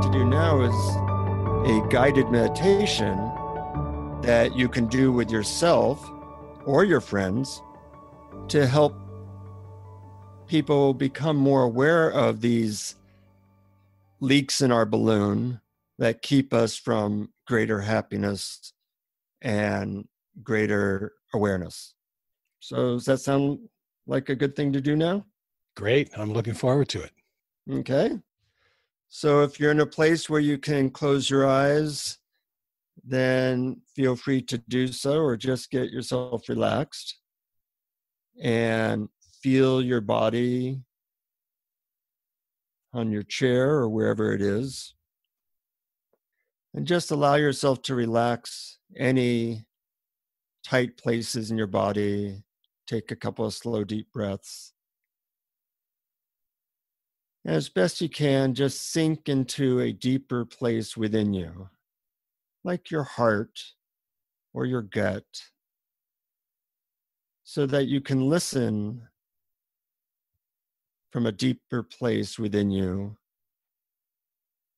like to do now is a guided meditation that you can do with yourself or your friends to help people become more aware of these leaks in our balloon that keep us from greater happiness and greater awareness. So does that sound like a good thing to do now? Great. I'm looking forward to it. Okay. So if you're in a place where you can close your eyes, then feel free to do so, or just get yourself relaxed and feel your body on your chair or wherever it is. And just allow yourself to relax any tight places in your body. Take a couple of slow, deep breaths. And as best you can, just sink into a deeper place within you, like your heart or your gut, so that you can listen from a deeper place within you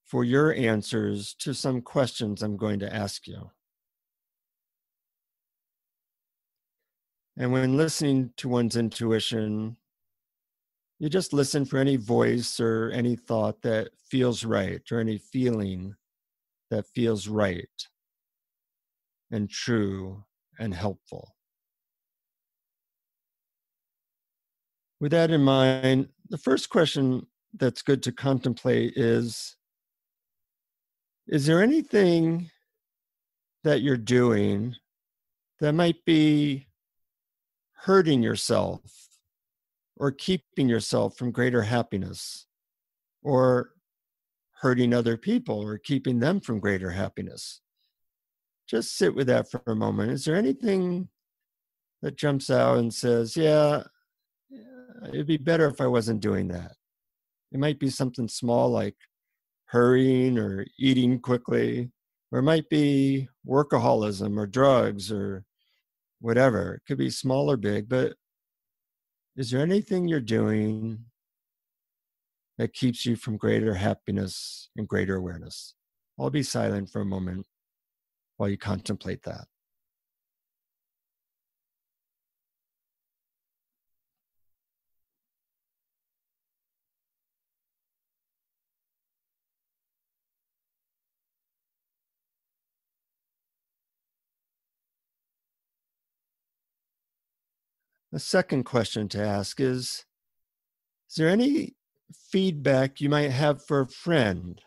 for your answers to some questions I'm going to ask you. And when listening to one's intuition, you just listen for any voice or any thought that feels right, or any feeling that feels right and true and helpful. With that in mind, the first question that's good to contemplate is there anything that you're doing that might be hurting yourself or keeping yourself from greater happiness, or hurting other people or keeping them from greater happiness? Just sit with that for a moment. Is there anything that jumps out and says, yeah, it'd be better if I wasn't doing that? It might be something small like hurrying or eating quickly, or it might be workaholism or drugs or whatever. It could be small or big, but is there anything you're doing that keeps you from greater happiness and greater awareness? I'll be silent for a moment while you contemplate that. The second question to ask is there any feedback you might have for a friend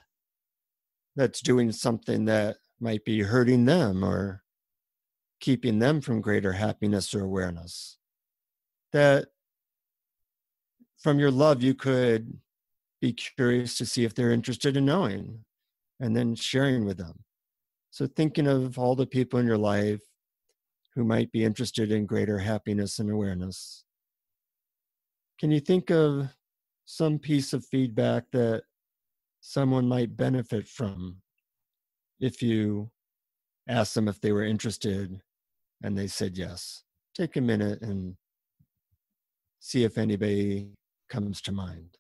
that's doing something that might be hurting them or keeping them from greater happiness or awareness, that from your love you could be curious to see if they're interested in knowing and then sharing with them? So thinking of all the people in your life who might be interested in greater happiness and awareness, can you think of some piece of feedback that someone might benefit from if you asked them if they were interested and they said yes? Take a minute and see if anybody comes to mind.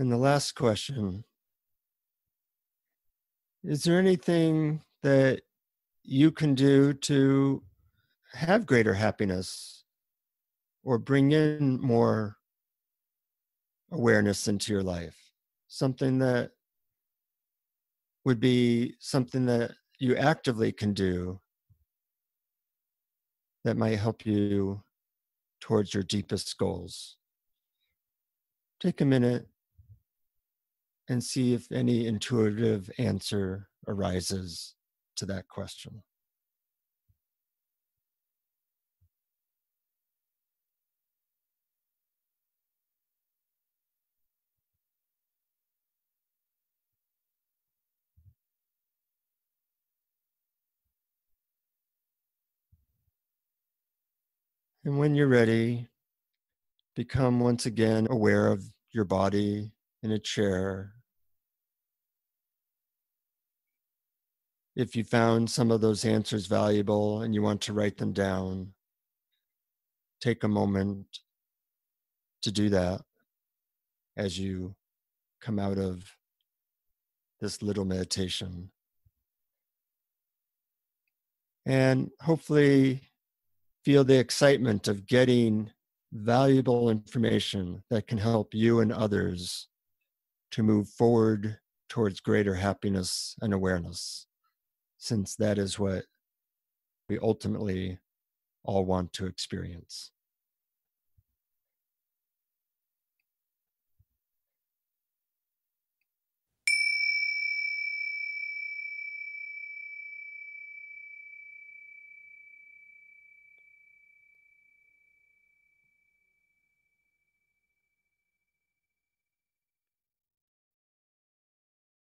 And the last question, is there anything that you can do to have greater happiness or bring in more awareness into your life? Something that would be something that you actively can do that might help you towards your deepest goals. Take a minute and see if any intuitive answer arises to that question. And when you're ready, become once again aware of your body in a chair. If you found some of those answers valuable and you want to write them down, take a moment to do that as you come out of this little meditation. And hopefully feel the excitement of getting valuable information that can help you and others to move forward towards greater happiness and awareness, since that is what we ultimately all want to experience.